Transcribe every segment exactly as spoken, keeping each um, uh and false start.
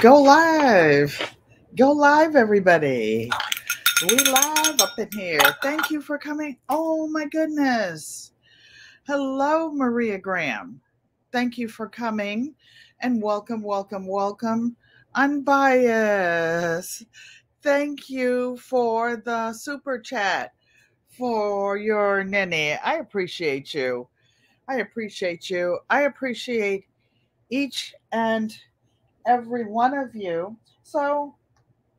Go live. Go live, everybody. We live up in here. Thank you for coming. Oh, my goodness. Hello, Maria Graham. Thank you for coming. And welcome, welcome, welcome. Unbiased. Thank you for the super chat for your ninny. I appreciate you. I appreciate you. I appreciate each and every one of you. So,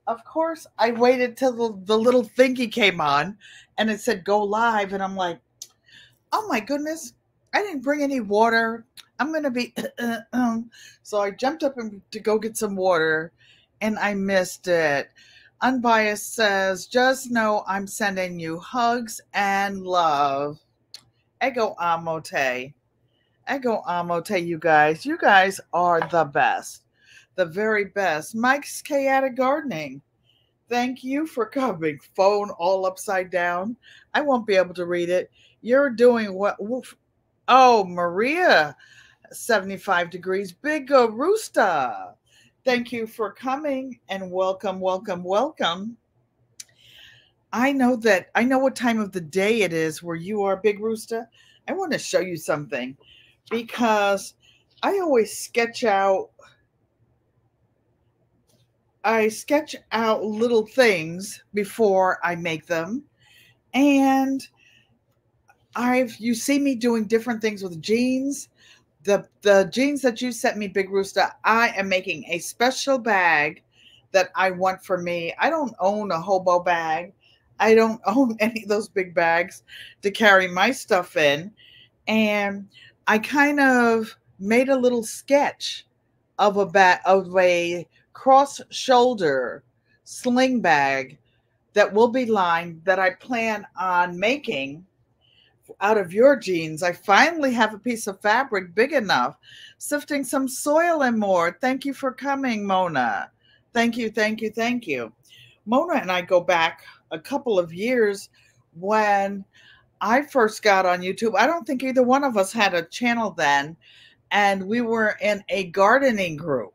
of course, I waited till the, the little thingy came on and it said go live. And I'm like, oh, my goodness, I didn't bring any water. I'm going to be. So I jumped up and, to go get some water and I missed it. Unbiased says, just know I'm sending you hugs and love. Ego amote. Ego amote, you guys. You guys are the best. The very best. Mike's Chaotic Gardening. Thank you for coming. Phone all upside down. I won't be able to read it. You're doing what? Woof. Oh, Maria. seventy-five degrees. Big Rooster. Thank you for coming and welcome, welcome, welcome. I know that I know what time of the day it is where you are, Big Rooster. I want to show you something because I always sketch out. I sketch out little things before I make them. And I've you see me doing different things with jeans. The, the jeans that you sent me, Big Rooster, I am making a special bag that I want for me. I don't own a hobo bag. I don't own any of those big bags to carry my stuff in. And I kind of made a little sketch of a bag, of a cross-shoulder sling bag that will be lined that I plan on making out of your jeans. I finally have a piece of fabric big enough. Sifting some soil and more. Thank you for coming, Mona. Thank you, thank you, thank you. Mona and I go back a couple of years when I first got on YouTube. I don't think either one of us had a channel then. And we were in a gardening group.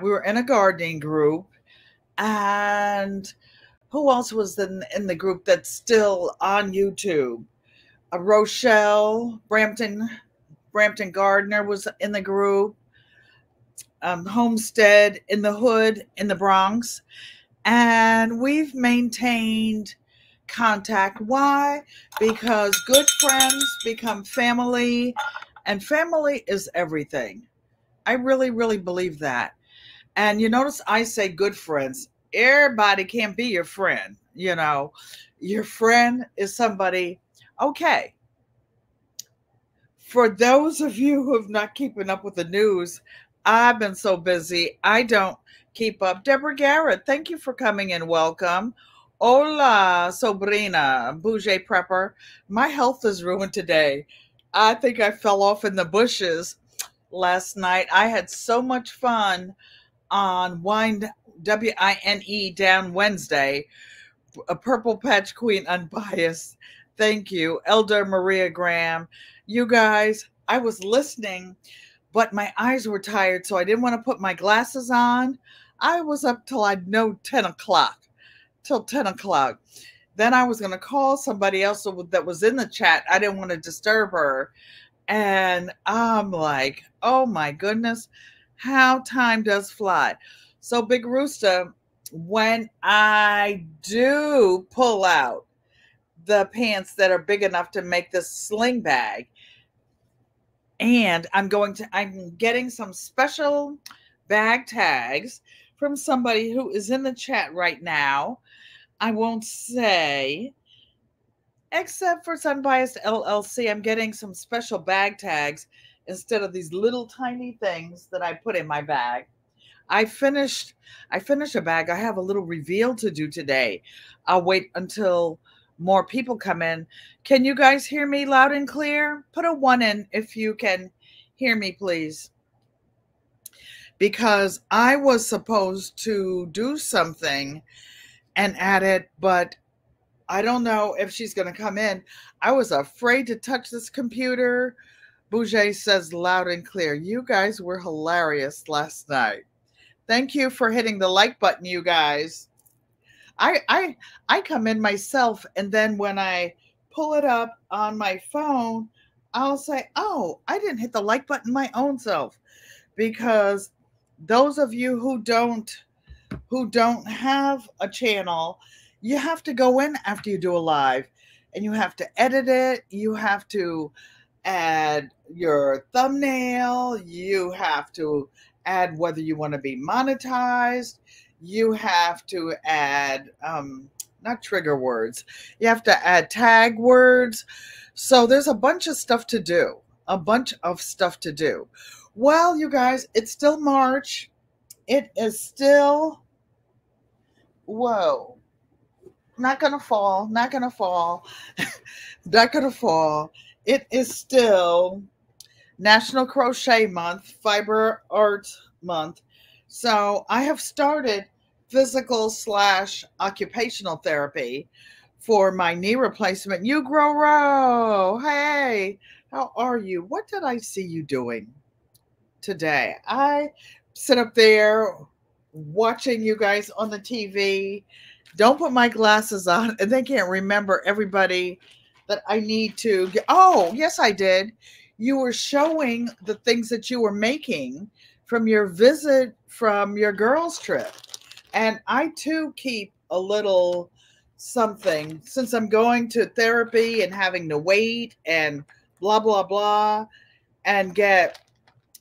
We were in a gardening group. And who else was in, in the group that's still on YouTube? Uh, Rochelle Brampton, Brampton Gardner was in the group. Um, Homestead in the Hood in the Bronx. And we've maintained contact. Why? Because good friends become family, and family is everything. I really, really believe that. And you notice I say good friends. Everybody can't be your friend. You know, your friend is somebody. Okay. For those of you who have not keeping up with the news, I've been so busy. I don't keep up. Deborah Garrett, thank you for coming and welcome. Hola, Sobrina, Bougie Prepper. My health is ruined today. I think I fell off in the bushes last night. I had so much fun on Wine, W I N E Down Wednesday. A Purple Patch Queen Unbiased. Thank you, Elder Maria Graham. You guys, I was listening, but my eyes were tired, so I didn't want to put my glasses on. I was up till I know ten o'clock, till ten o'clock. Then I was going to call somebody else that was in the chat. I didn't want to disturb her. And I'm like, oh, my goodness, how time does fly. So, Big Rooster, when I do pull out the pants that are big enough to make this sling bag, and I'm going to, I'm getting some special bag tags from somebody who is in the chat right now. I won't say, except for SunBiased L L C, I'm getting some special bag tags instead of these little tiny things that I put in my bag. I finished, I finished a bag. I have a little reveal to do today. I'll wait until more people come in. Can you guys hear me loud and clear? Put a one in if you can hear me, please. Because I was supposed to do something and add it, but I don't know if she's going to come in. I was afraid to touch this computer. Bougie says loud and clear. You guys were hilarious last night. Thank you for hitting the like button, you guys. I I I come in myself, and then when I pull it up on my phone, I'll say, oh, I didn't hit the like button my own self. Because those of you who don't who don't have a channel, you have to go in after you do a live and you have to edit it, you have to add your thumbnail, you have to add whether you want to be monetized, you have to add um not trigger words, you have to add tag words. So there's a bunch of stuff to do, a bunch of stuff to do. Well, you guys, it's still March. It is still, whoa, not gonna fall, not gonna fall, not gonna fall. It is still National Crochet Month, Fiber Arts Month. So I have started physical slash occupational therapy for my knee replacement. You Grow Row. Hey, how are you? What did I see you doing today? I sit up there watching you guys on the T V. Don't put my glasses on, and they can't remember everybody that I need to get. Oh, yes, I did. You were showing the things that you were making from your visit from your girls' trip. And I, too, keep a little something. Since I'm going to therapy and having to wait and blah, blah, blah, and get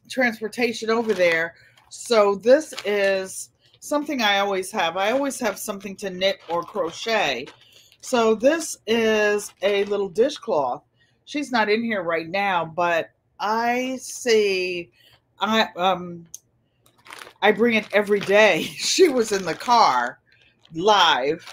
transportation over there. So this is something I always have. I always have something to knit or crochet. So this is a little dishcloth. She's not in here right now, but I see... I um I bring it every day. She was in the car live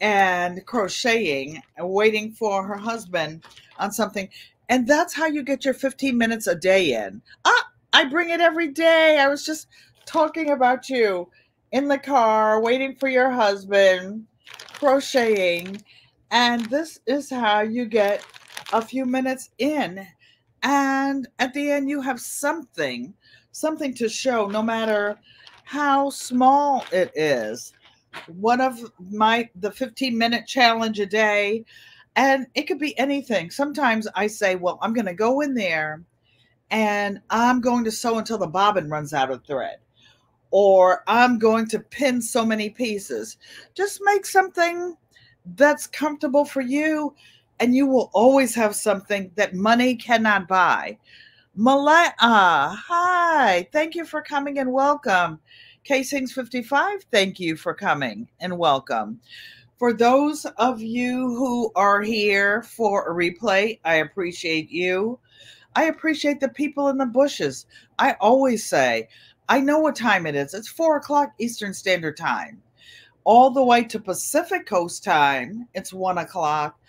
and crocheting and waiting for her husband on something. And that's how you get your fifteen minutes a day in. Ah, I bring it every day. I was just talking about you in the car, waiting for your husband, crocheting. And this is how you get a few minutes in. And at the end, you have something, something to show, no matter how small it is. One of my, the fifteen minute challenge a day, and it could be anything. Sometimes I say, well, I'm going to go in there and I'm going to sew until the bobbin runs out of thread, or I'm going to pin so many pieces. Just make something that's comfortable for you. And you will always have something that money cannot buy. Malaya, hi. Thank you for coming and welcome. K Sings fifty-five, thank you for coming and welcome. For those of you who are here for a replay, I appreciate you. I appreciate the people in the bushes. I always say, I know what time it is. It's four o'clock Eastern Standard Time. All the way to Pacific Coast Time, it's one o'clock.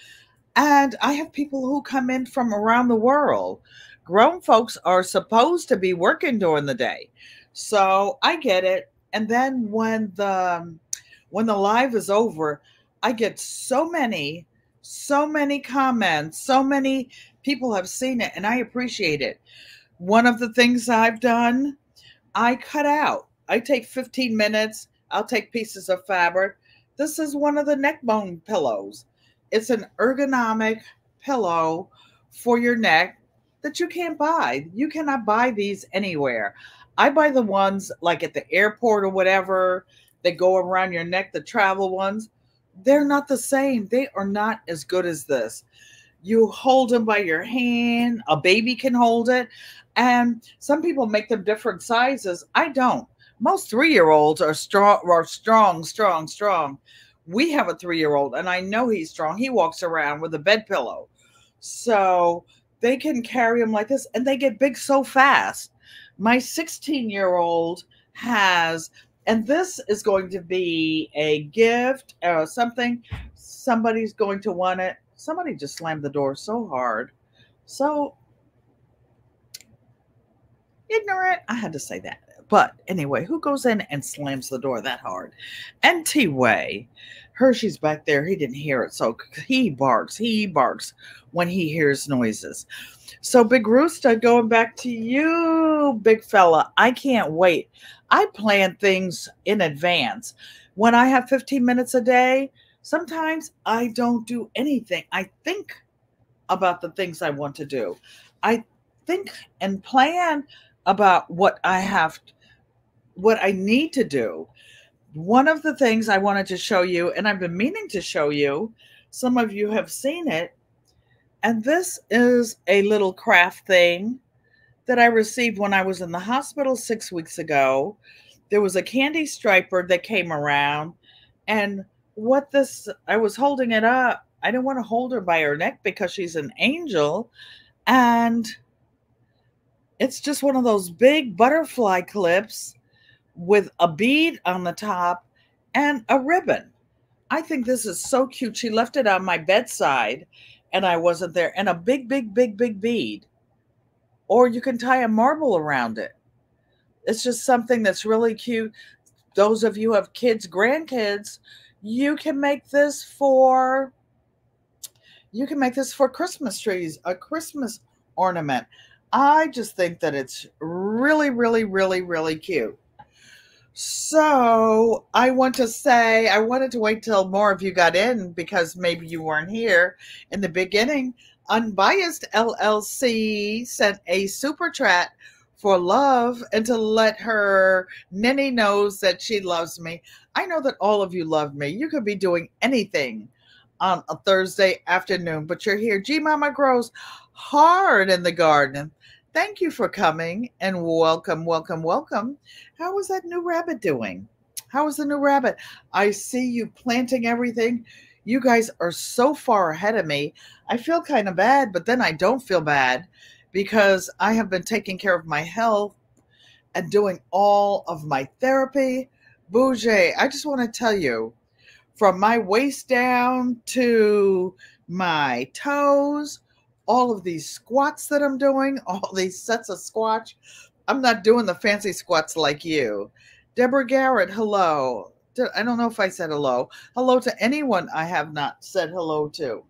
And I have people who come in from around the world. Grown folks are supposed to be working during the day. So I get it. And then when the when the live is over, I get so many, so many comments. So many people have seen it, and I appreciate it. One of the things I've done, I cut out. I take fifteen minutes. I'll take pieces of fabric. This is one of the neck bone pillows. It's an ergonomic pillow for your neck that you can't buy. You cannot buy these anywhere. I buy the ones like at the airport or whatever that go around your neck, the travel ones. They're not the same. They are not as good as this. You hold them by your hand. A baby can hold it. And some people make them different sizes. I don't. Most three-year-olds are strong, are strong, strong, strong. We have a three-year-old, and I know he's strong. He walks around with a bed pillow. So they can carry him like this, and they get big so fast. My sixteen-year-old has, and this is going to be a gift or something. Somebody's going to want it. Somebody just slammed the door so hard. So ignorant. I had to say that. But anyway, who goes in and slams the door that hard? And T-Way, Hershey's back there. He didn't hear it. So he barks. He barks when he hears noises. So Big Rooster, going back to you, big fella. I can't wait. I plan things in advance. When I have fifteen minutes a day, sometimes I don't do anything. I think about the things I want to do. I think and plan about what I have, what I need to do. One of the things I wanted to show you, and I've been meaning to show you, some of you have seen it, and this is a little craft thing that I received when I was in the hospital six weeks ago. There was a candy striper that came around, and what this, I was holding it up. I didn't want to hold her by her neck because she's an angel, and it's just one of those big butterfly clips with a bead on the top and a ribbon. I think this is so cute. She left it on my bedside and I wasn't there. And a big, big, big, big bead. Or you can tie a marble around it. It's just something that's really cute. Those of you who have kids, grandkids, you can make this for, you can make this for Christmas trees, a Christmas ornament. I just think that it's really, really, really, really cute. So I want to say, I wanted to wait till more of you got in because maybe you weren't here in the beginning. Unbiased L L C sent a super chat for love and to let her Nini knows that she loves me. I know that all of you love me. You could be doing anything on a Thursday afternoon, but you're here. Gee, Mama grows hard in the garden. Thank you for coming and welcome, welcome, welcome. How is that new rabbit doing? How is the new rabbit? I see you planting everything. You guys are so far ahead of me. I feel kind of bad, but then I don't feel bad because I have been taking care of my health and doing all of my therapy. Bougie, I just want to tell you, from my waist down to my toes, all of these squats that I'm doing, all these sets of squats. I'm not doing the fancy squats like you. Deborah Garrett, hello. I don't know if I said hello. Hello to anyone I have not said hello to.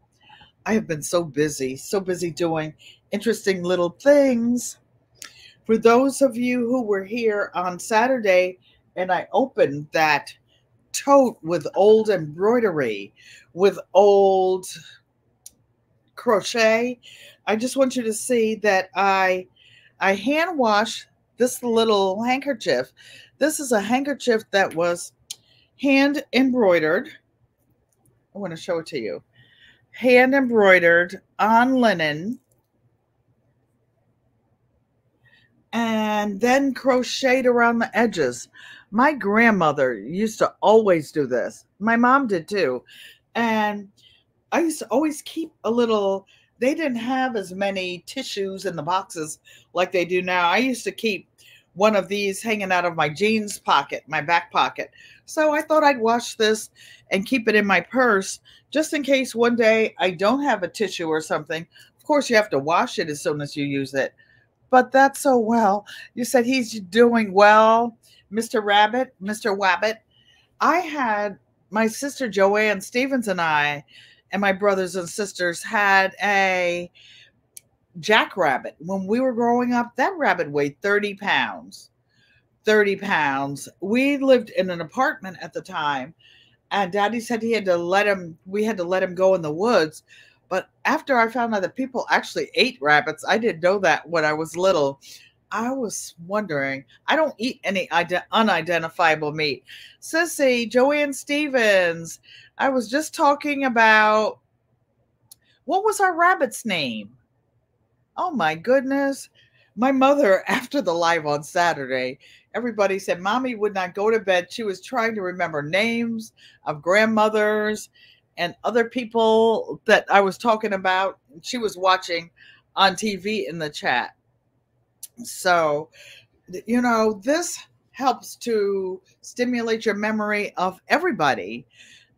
I have been so busy, so busy doing interesting little things. For those of you who were here on Saturday, and I opened that tote with old embroidery, with old crochet. I just want you to see that I I hand washed this little handkerchief. This is a handkerchief that was hand embroidered. I want to show it to you. Hand embroidered on linen and then crocheted around the edges. My grandmother used to always do this. My mom did too. And I used to always keep a little, they didn't have as many tissues in the boxes like they do now. I used to keep one of these hanging out of my jeans pocket, my back pocket. So I thought I'd wash this and keep it in my purse just in case one day I don't have a tissue or something. Of course, you have to wash it as soon as you use it. But that's so well. You said he's doing well, Mister Rabbit, Mister Wabbit. I had my sister Joanne Stevens and I, and my brothers and sisters had a jackrabbit. When we were growing up, that rabbit weighed thirty pounds. thirty pounds. We lived in an apartment at the time, and Daddy said he had to let him, we had to let him go in the woods. But after I found out that people actually ate rabbits, I didn't know that when I was little. I was wondering, I don't eat any unidentifiable meat. Sissy, Joanne Stevens, I was just talking about, what was our rabbit's name? Oh my goodness. My mother, after the live on Saturday, everybody said Mommy would not go to bed. She was trying to remember names of grandmothers and other people that I was talking about. She was watching on T V in the chat. So, you know, this helps to stimulate your memory of everybody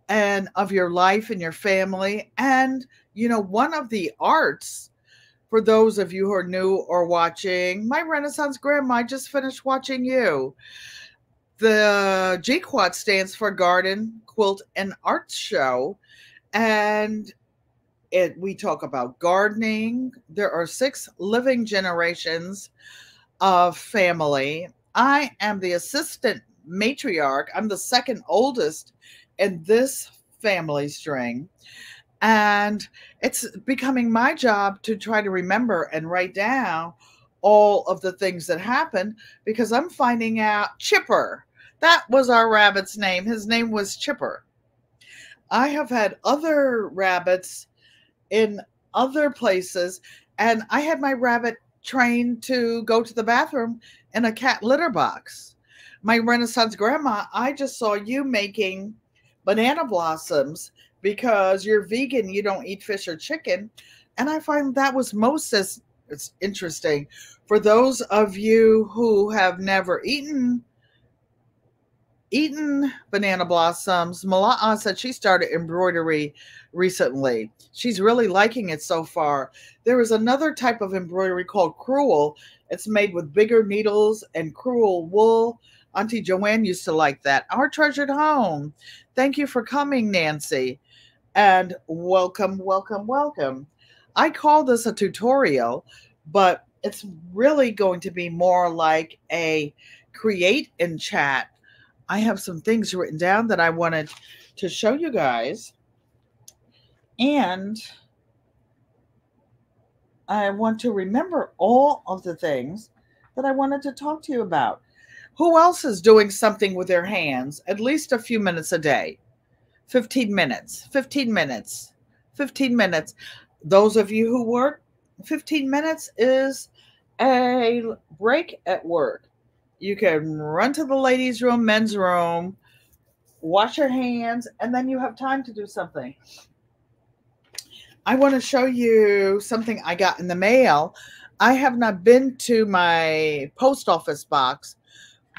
and of your life and your family. And, you know, one of the arts, for those of you who are new or watching, my Renaissance Grandma, I just finished watching you. The G Q U A D stands for Garden, Quilt, and Art Show. And it, we talk about gardening. There are six living generations of family. I am the assistant matriarch. I'm the second oldest in this family string. And it's becoming my job to try to remember and write down all of the things that happened, because I'm finding out Chipper. That was our rabbit's name. His name was Chipper. I have had other rabbits in other places, and I had my rabbit trained to go to the bathroom in a cat litter box. My Renaissance grandma, I just saw you making banana blossoms because you're vegan, you don't eat fish or chicken. And I find that was most as it's interesting for those of you who have never eaten eaten banana blossoms. Mala'a said she started embroidery recently. She's really liking it so far. There is another type of embroidery called crewel. It's made with bigger needles and crewel wool. Auntie Joanne used to like that. Our treasured home. Thank you for coming, Nancy. And welcome, welcome, welcome. I call this a tutorial, but it's really going to be more like a create and chat. I have some things written down that I wanted to show you guys. And I want to remember all of the things that I wanted to talk to you about. Who else is doing something with their hands at least a few minutes a day? fifteen minutes, fifteen minutes, fifteen minutes. Those of you who work, fifteen minutes is a break at work. You can run to the ladies' room, men's room, wash your hands, and then you have time to do something. I want to show you something I got in the mail. I have not been to my post office box,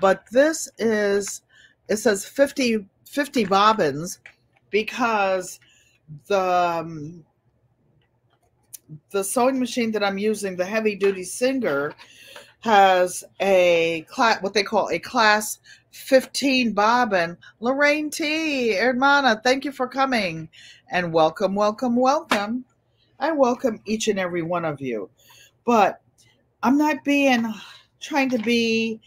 but this is, it says fifty, fifty bobbins, because the... Um, The sewing machine that I'm using, the heavy-duty Singer, has a class, what they call a class fifteen bobbin. Lorraine T. Ermana, thank you for coming, and welcome, welcome, welcome. I welcome each and every one of you, but I'm not being trying to be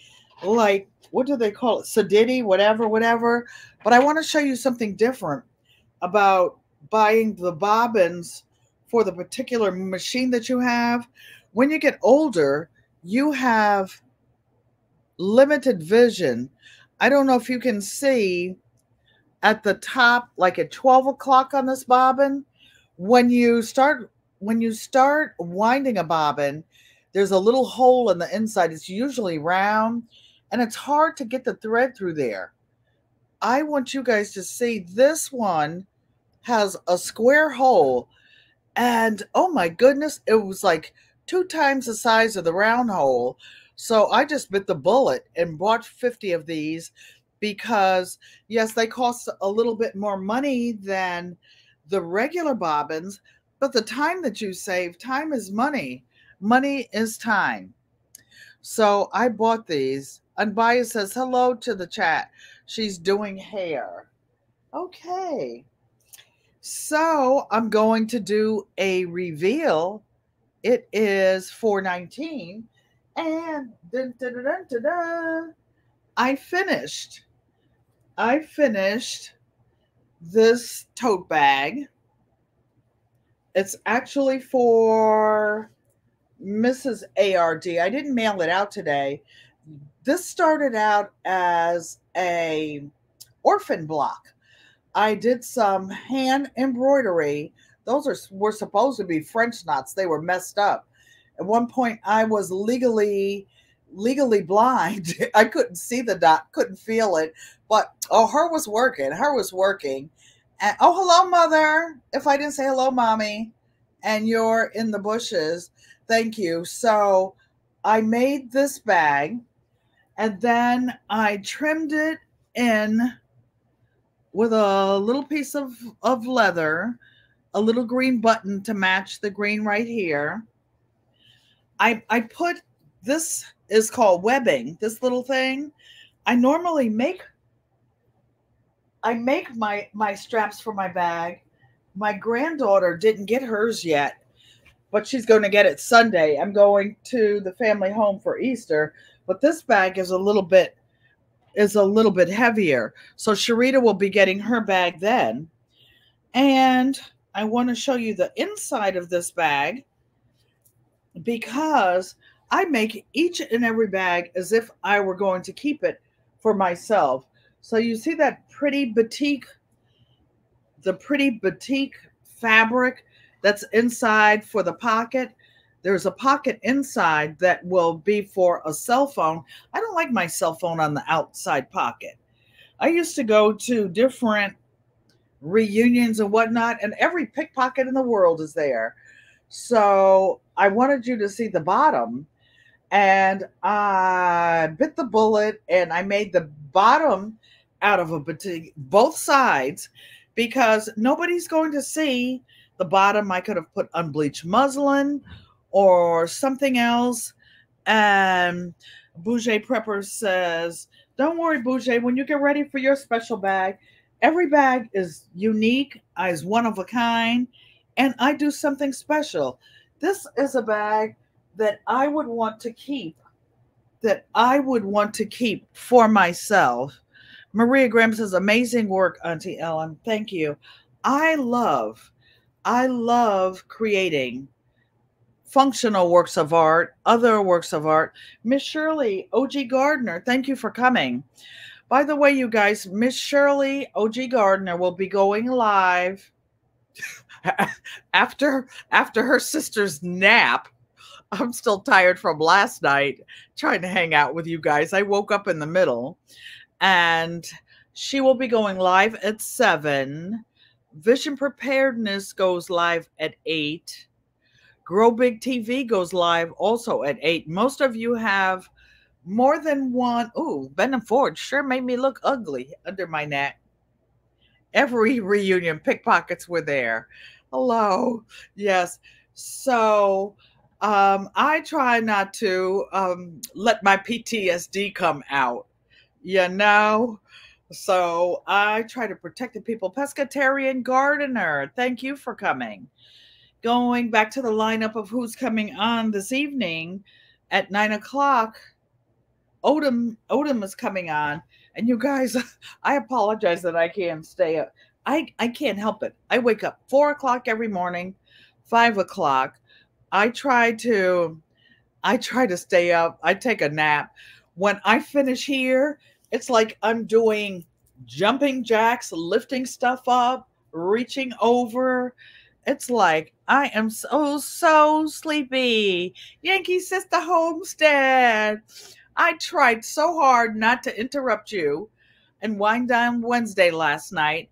like, what do they call it, sadiddy, whatever, whatever. But I want to show you something different about buying the bobbins for the particular machine that you have. When you get older, you have limited vision. I don't know if you can see at the top, like at twelve o'clock on this bobbin, when you start, when you start winding a bobbin, there's a little hole in the inside. It's usually round, and it's hard to get the thread through there. I want you guys to see this one has a square hole. And, oh, my goodness, it was like two times the size of the round hole. So I just bit the bullet and bought fifty of these because, yes, they cost a little bit more money than the regular bobbins. But the time that you save, time is money. Money is time. So I bought these. Unbiased says hello to the chat. She's doing hair. Okay. So I'm going to do a reveal. It is four nineteen, and dun, dun, dun, dun, dun, dun. I finished. I finished this tote bag. It's actually for Missus Ard. I didn't mail it out today. This started out as an orphan block. I did some hand embroidery. Those are, were supposed to be French knots. They were messed up. At one point, I was legally legally blind. I couldn't see the dot, couldn't feel it. But, oh, her was working. Her was working. And, oh, hello, Mother. If I didn't say hello, Mommy, and you're in the bushes, thank you. So I made this bag, and then I trimmed it in with a little piece of, of leather, a little green button to match the green right here. I, I put, this is called webbing, this little thing. I normally make, I make my, my straps for my bag. My granddaughter didn't get hers yet, but she's going to get it Sunday. I'm going to the family home for Easter, but this bag is a little bit, is a little bit heavier. So Sharita will be getting her bag then. And I want to show you the inside of this bag because I make each and every bag as if I were going to keep it for myself. So you see that pretty batik, the pretty batik fabric that's inside for the pocket. There's a pocket inside that will be for a cell phone. I don't like my cell phone on the outside pocket. I used to go to different reunions and whatnot, and every pickpocket in the world is there. So I wanted you to see the bottom, and I bit the bullet and I made the bottom out of a batik, both sides, because nobody's going to see the bottom. I could have put unbleached muslin or something else. And Bougie Prepper says, don't worry, Bougie, when you get ready for your special bag, every bag is unique, is one of a kind, and I do something special. This is a bag that I would want to keep, that I would want to keep for myself. Maria Graham says, amazing work, Auntie Ellen. Thank you. I love, I love creating functional works of art, other works of art. Miss Shirley O G. Gardner, thank you for coming. By the way, you guys, Miss Shirley O G. Gardner will be going live after after her sister's nap. I'm still tired from last night trying to hang out with you guys. I woke up in the middle, and she will be going live at seven. Vision Preparedness goes live at eight. Grow Big T V goes live also at eight. Most of you have more than one. Ooh, Venom Ford sure made me look ugly under my neck. Every reunion, pickpockets were there. Hello. Yes. So um, I try not to um, let my P T S D come out, you know. So I try to protect the people. Pescatarian Gardener, thank you for coming. Going back to the lineup of who's coming on this evening at nine o'clock. Odom, Odom is coming on, and you guys, I apologize that I can't stay up. I, I can't help it. I wake up four o'clock every morning, five o'clock. I try to, I try to stay up. I take a nap. When I finish here, it's like I'm doing jumping jacks, lifting stuff up, reaching over. It's like I am so, so sleepy. Yankee Sister Homestead. I tried so hard not to interrupt you and wind down Wednesday last night.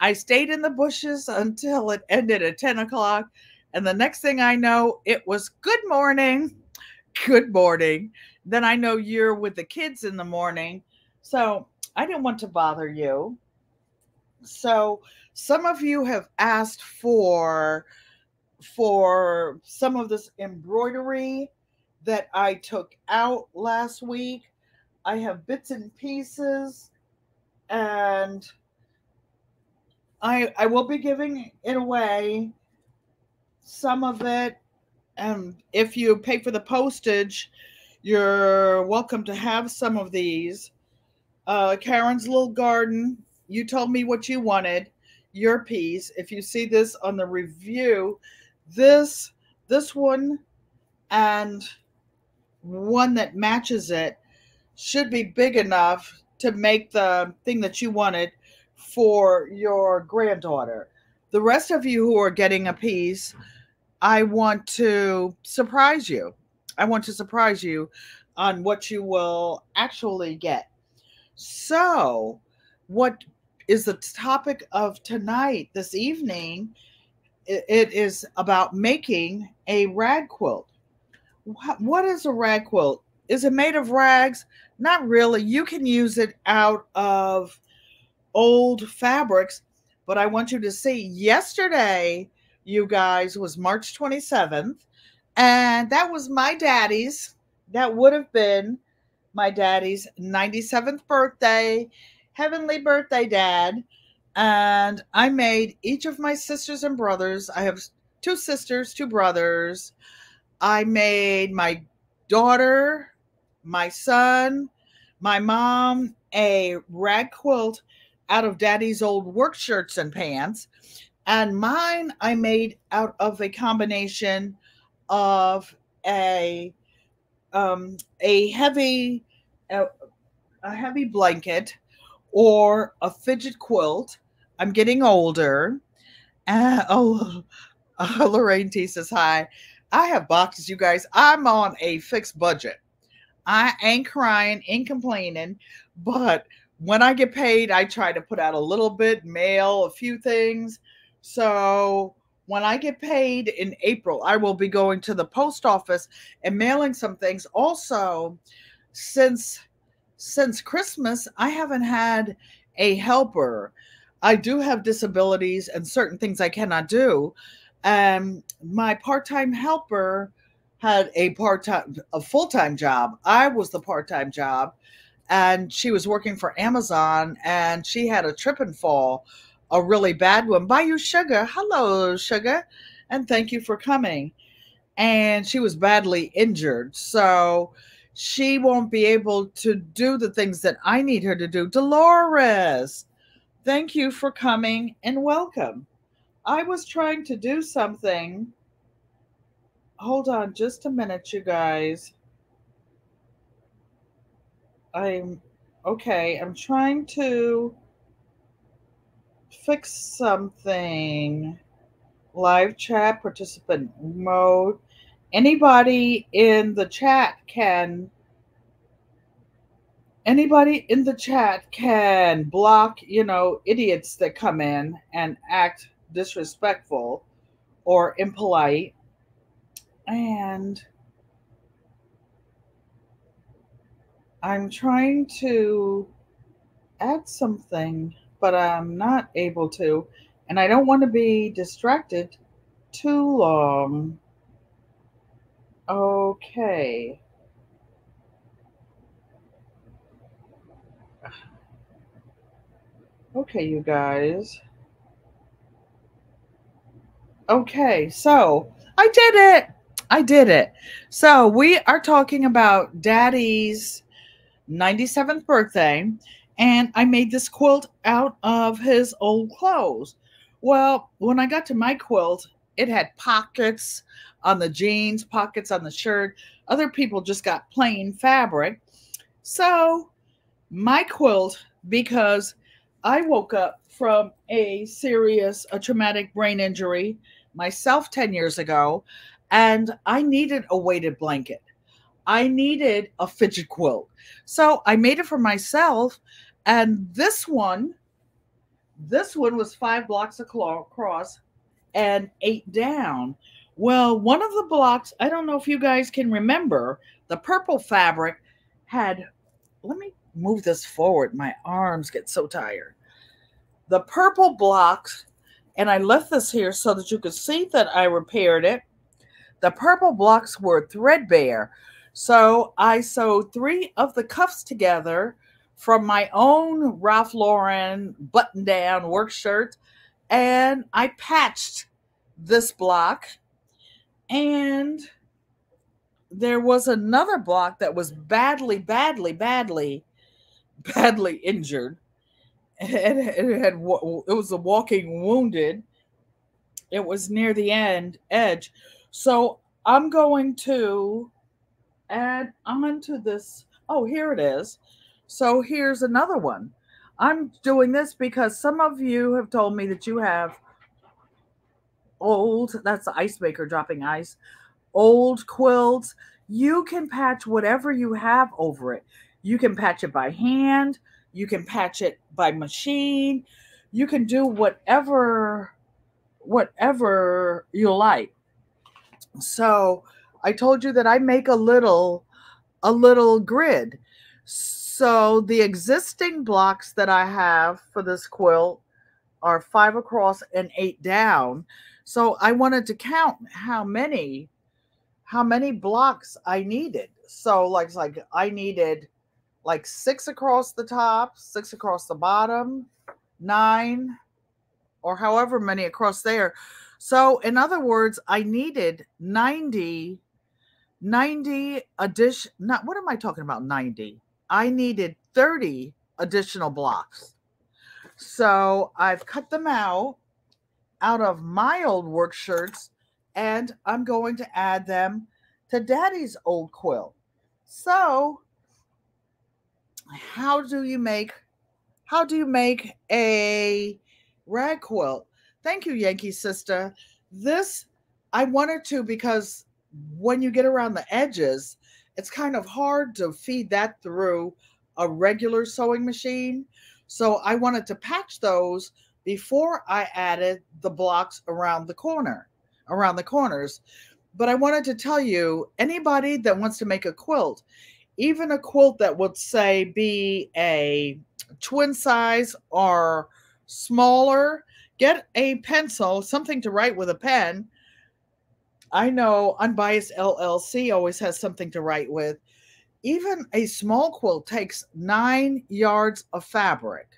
I stayed in the bushes until it ended at ten o'clock. And the next thing I know, it was good morning. Good morning. Then I know you're with the kids in the morning. So I didn't want to bother you. So some of you have asked for, for some of this embroidery that I took out last week. I have bits and pieces, and I I will be giving it away, some of it. And if you pay for the postage, you're welcome to have some of these. Uh, Karen's Little Garden, you told me what you wanted, your piece. If you see this on the review, this, this one and one that matches it should be big enough to make the thing that you wanted for your granddaughter. The rest of you who are getting a piece, I want to surprise you. I want to surprise you on what you will actually get. So what is the topic of tonight, this evening? It is about making a rag quilt. What is a rag quilt? Is it made of rags? Not really. You can use it out of old fabrics, but I want you to see yesterday, you guys, was March twenty-seventh, and that was my daddy's. That would have been my daddy's ninety-seventh birthday. Heavenly birthday, Dad. And I made each of my sisters and brothers. I have two sisters, two brothers. I made my daughter, my son, my mom, a rag quilt out of Daddy's old work shirts and pants. And mine I made out of a combination of a um, a heavy a, a heavy blanket or a fidget quilt. I'm getting older. Uh, oh, uh, Lorraine T says hi. I have boxes, you guys. I'm on a fixed budget. I ain't crying, ain't complaining, but when I get paid, I try to put out a little bit, mail a few things. So when I get paid in April, I will be going to the post office and mailing some things. Also, since since Christmas, I haven't had a helper. I do have disabilities and certain things I cannot do. Um, my part-time helper had a part-time, a full-time job. I was the part-time job, and she was working for Amazon, and she had a trip and fall, a really bad one. Bayou Sugar, hello, Sugar, and thank you for coming. And she was badly injured, so she won't be able to do the things that I need her to do. Dolores, thank you for coming and welcome. I was trying to do something. Hold on just a minute, you guys. I'm okay. I'm trying to fix something. Live chat, participant mode. Anybody in the chat can, anybody in the chat can block, you know, idiots that come in and act disrespectful or impolite. And I'm trying to add something, but I'm not able to, and I don't want to be distracted too long. Okay. Okay, you guys. Okay, so I did it. I did it. So we are talking about Daddy's ninety-seventh birthday, and I made this quilt out of his old clothes. Well, when I got to my quilt, it had pockets on the jeans, pockets on the shirt. Other people just got plain fabric. So my quilt, because I woke up from a serious, a traumatic brain injury myself ten years ago, and I needed a weighted blanket. I needed a fidget quilt. So I made it for myself. And this one, this one was five blocks across and eight down. Well, one of the blocks, I don't know if you guys can remember, the purple fabric had, let me move this forward. My arms get so tired. The purple blocks, and I left this here so that you could see that I repaired it. The purple blocks were threadbare, so I sewed three of the cuffs together from my own Ralph Lauren button-down work shirt, and I patched this block, and there was another block that was badly, badly, badly, badly injured, and it had, it was a walking wounded. It was near the end edge. So I'm going to add on to this. Oh, here it is. So here's another one. I'm doing this because some of you have told me that you have old, that's the ice maker dropping ice, old quilts. You can patch whatever you have over it. You can patch it by hand. You can patch it by machine. You can do whatever, whatever you like. So I told you that I make a little, a little grid. So the existing blocks that I have for this quilt are five across and eight down. So I wanted to count how many, how many blocks I needed. So like, like I needed like six across the top, six across the bottom, nine, or however many across there. So in other words, I needed ninety, ninety addition, not, what am I talking about? ninety. I needed thirty additional blocks. So I've cut them out out of my old work shirts, and I'm going to add them to Daddy's old quilt. So how do you make, how do you make a rag quilt? Thank you, Yankee Sister. This, I wanted to, because when you get around the edges, it's kind of hard to feed that through a regular sewing machine. So I wanted to patch those before I added the blocks around the corner, around the corners. But I wanted to tell you, anybody that wants to make a quilt, even a quilt that would say be a twin size or smaller, get a pencil, something to write with a pen. I know Unbiased L L C always has something to write with. Even a small quilt takes nine yards of fabric.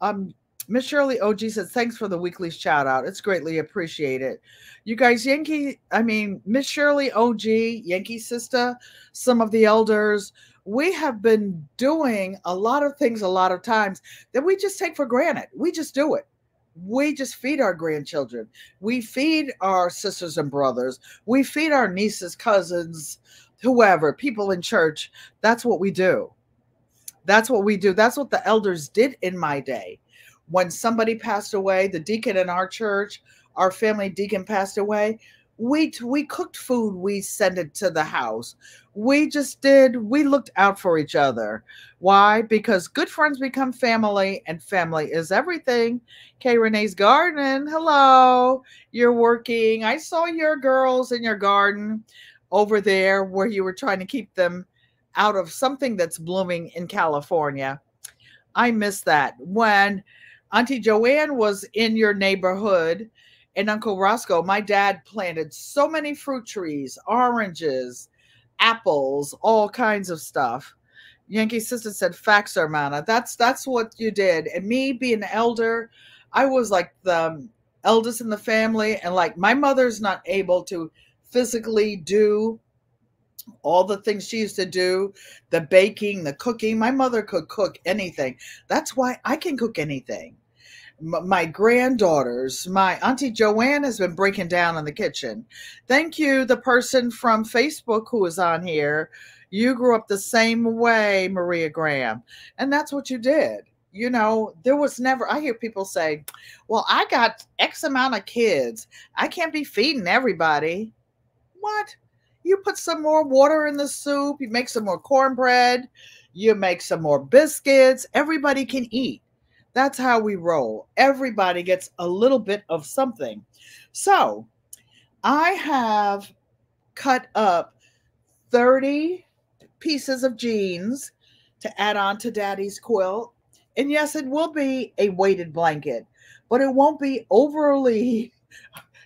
Um, Miss Shirley O G says, thanks for the weekly shout out. It's greatly appreciated. You guys, Yankee, I mean, Miss Shirley O G, Yankee Sister, some of the elders, we have been doing a lot of things a lot of times that we just take for granted. We just do it. We just feed our grandchildren. We feed our sisters and brothers. We feed our nieces, cousins, whoever, people in church. That's what we do. That's what we do. That's what the elders did in my day. When somebody passed away, the deacon in our church, our family deacon passed away, we we cooked food, we sent it to the house. We just did, we looked out for each other. Why? Because good friends become family, and family is everything. K. Renee's garden, hello, you're working. I saw your girls in your garden over there where you were trying to keep them out of something that's blooming in California. I miss that. When Auntie Joanne was in your neighborhood and Uncle Roscoe, my dad planted so many fruit trees, oranges, apples, all kinds of stuff. Yankee Sister said, facts, Ermana. That's, that's what you did. And me being an elder, I was like the eldest in the family. And like my mother's not able to physically do all the things she used to do, the baking, the cooking. My mother could cook anything. That's why I can cook anything. M my granddaughters, my Auntie Joanne has been breaking down in the kitchen. Thank you, the person from Facebook who is on here. You grew up the same way, Maria Graham. And that's what you did. You know, there was never, I hear people say, well, I got X amount of kids. I can't be feeding everybody. What? You put some more water in the soup. You make some more cornbread. You make some more biscuits. Everybody can eat. That's how we roll. Everybody gets a little bit of something. So I have cut up thirty pieces of jeans to add on to Daddy's quilt. And yes, it will be a weighted blanket, but it won't be overly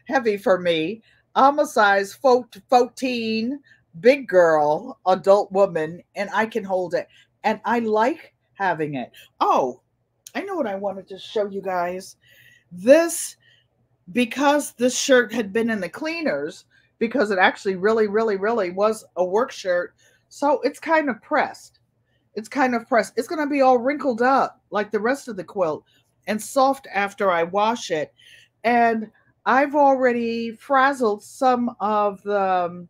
heavy for me. I'm a size fourteen, big girl, adult woman, and I can hold it. And I like having it. Oh, I know what I wanted to show you guys. This, because this shirt had been in the cleaners, because it actually really, really, really was a work shirt. So it's kind of pressed. It's kind of pressed. It's going to be all wrinkled up like the rest of the quilt and soft after I wash it. And I've already frazzled some of the um,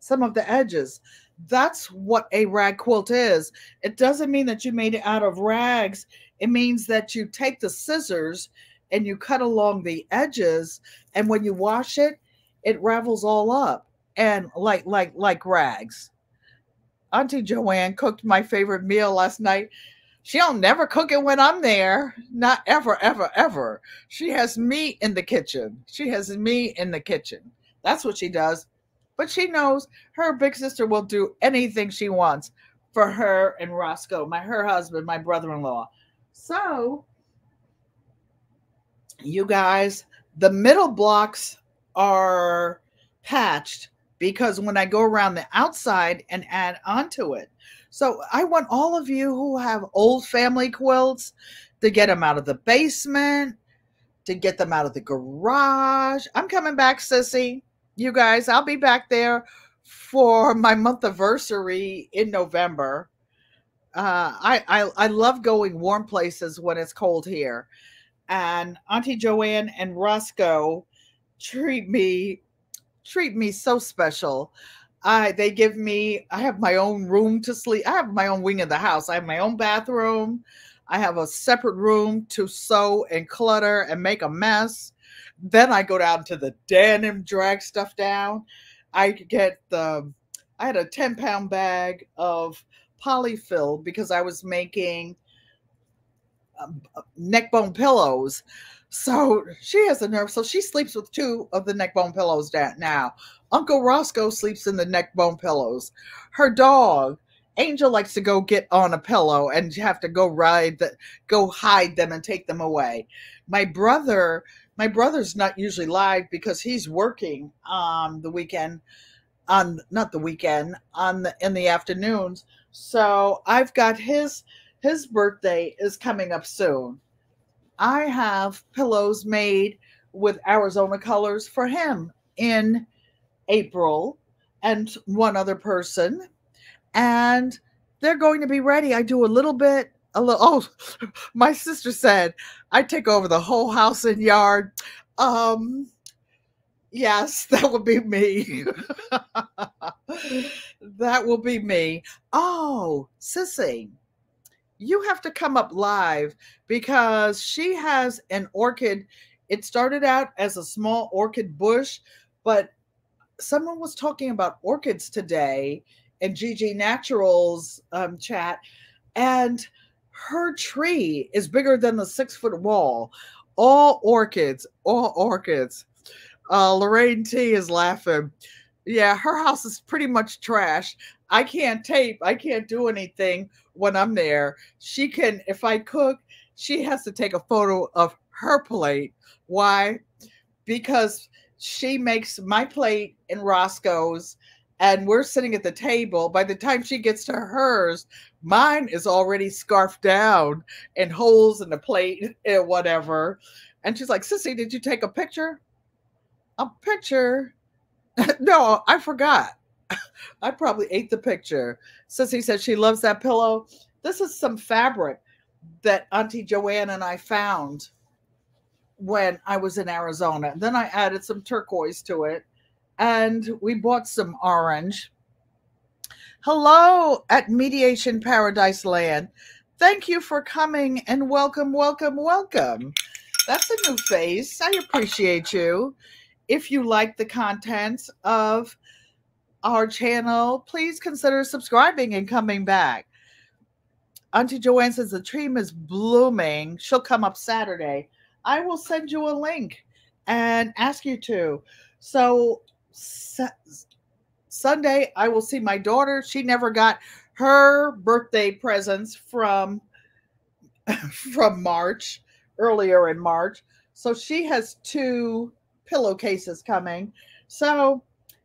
some of the edges. That's what a rag quilt is. It doesn't mean that you made it out of rags. It means that you take the scissors and you cut along the edges, and when you wash it, it ravels all up and like like like rags. Auntie Joanne cooked my favorite meal last night. She'll never cook it when I'm there. Not ever, ever, ever. She has me in the kitchen. She has me in the kitchen. That's what she does. But she knows her big sister will do anything she wants for her and Roscoe, my her husband, my brother-in-law. So, you guys, the middle blocks are patched because when I go around the outside and add onto it. So I want all of you who have old family quilts to get them out of the basement, to get them out of the garage. I'm coming back, sissy. You guys, I'll be back there for my month-iversary in November. Uh, I, I, I love going warm places when it's cold here. And Auntie Joanne and Roscoe treat me treat me so special. I they give me I have my own room to sleep. I have my own wing of the house. I have my own bathroom. I have a separate room to sew and clutter and make a mess. Then I go down to the den and drag stuff down. I get the I had a ten pound bag of polyfill because I was making neck bone pillows. So she has a nerve. So she sleeps with two of the neck bone pillows now. Uncle Roscoe sleeps in the neck bone pillows. Her dog, Angel, likes to go get on a pillow and have to go ride the, go hide them and take them away. My brother, my brother's not usually live because he's working on the weekend, on not the weekend, on the, in the afternoons. So I've got his his birthday is coming up soon. I have pillows made with Arizona colors for him in April and one other person. And they're going to be ready. I do a little bit, a little, oh, my sister said, I take over the whole house and yard. Um, yes, that would be me. That will be me. Oh, sissy, you have to come up live because she has an orchid. It started out as a small orchid bush, but someone was talking about orchids today in G G Naturals um, chat, and her tree is bigger than the six foot wall. All orchids, all orchids. Uh, Lorraine T is laughing. Yeah, her house is pretty much trash. I can't tape. I can't do anything when I'm there. She can, if I cook, she has to take a photo of her plate. Why? Because she makes my plate and Roscoe's, and we're sitting at the table. By the time she gets to hers, mine is already scarfed down and holes in the plate and whatever. And she's like, Sissy, did you take a picture? A picture? No, I forgot. I probably ate the picture. Sissy said she loves that pillow. This is some fabric that Auntie Joanne and I found when I was in Arizona. And then I added some turquoise to it. And we bought some orange. Hello at Mediation Paradise Land. Thank you for coming and welcome, welcome, welcome. That's a new face. I appreciate you. If you like the contents of our channel, please consider subscribing and coming back. Auntie Joanne says the tree is blooming. She'll come up Saturday. I will send you a link and ask you to. So Sunday, I will see my daughter. She never got her birthday presents from, from March, earlier in March. So she has two pillowcases coming. So